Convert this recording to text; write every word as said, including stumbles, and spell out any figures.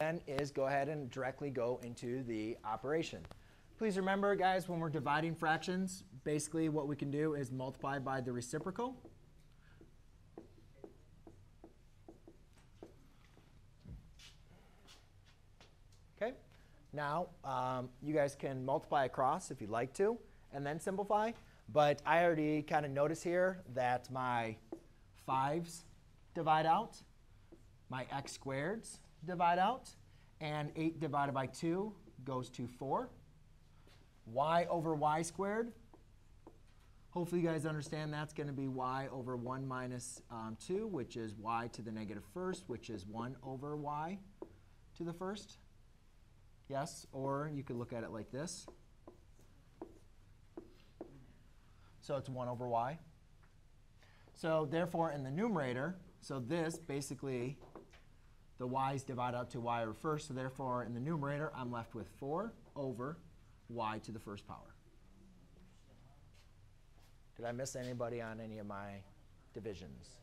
then is go ahead and directly go into the operation. Please remember, guys, when we're dividing fractions, basically what we can do is multiply by the reciprocal. Okay. Now, um, you guys can multiply across if you'd like to, and then simplify. But I already kind of notice here that my fives divide out, my x squareds divide out, and eight divided by two goes to four. Y over y squared. Hopefully you guys understand that's going to be y over one minus um, two, which is y to the negative first, which is one over y to the first. Yes, or you could look at it like this. So it's one over y. So therefore, in the numerator, so this basically, the y's divide out to y over first. So therefore, in the numerator, I'm left with four over y to the first power. Did I miss anybody on any of my divisions?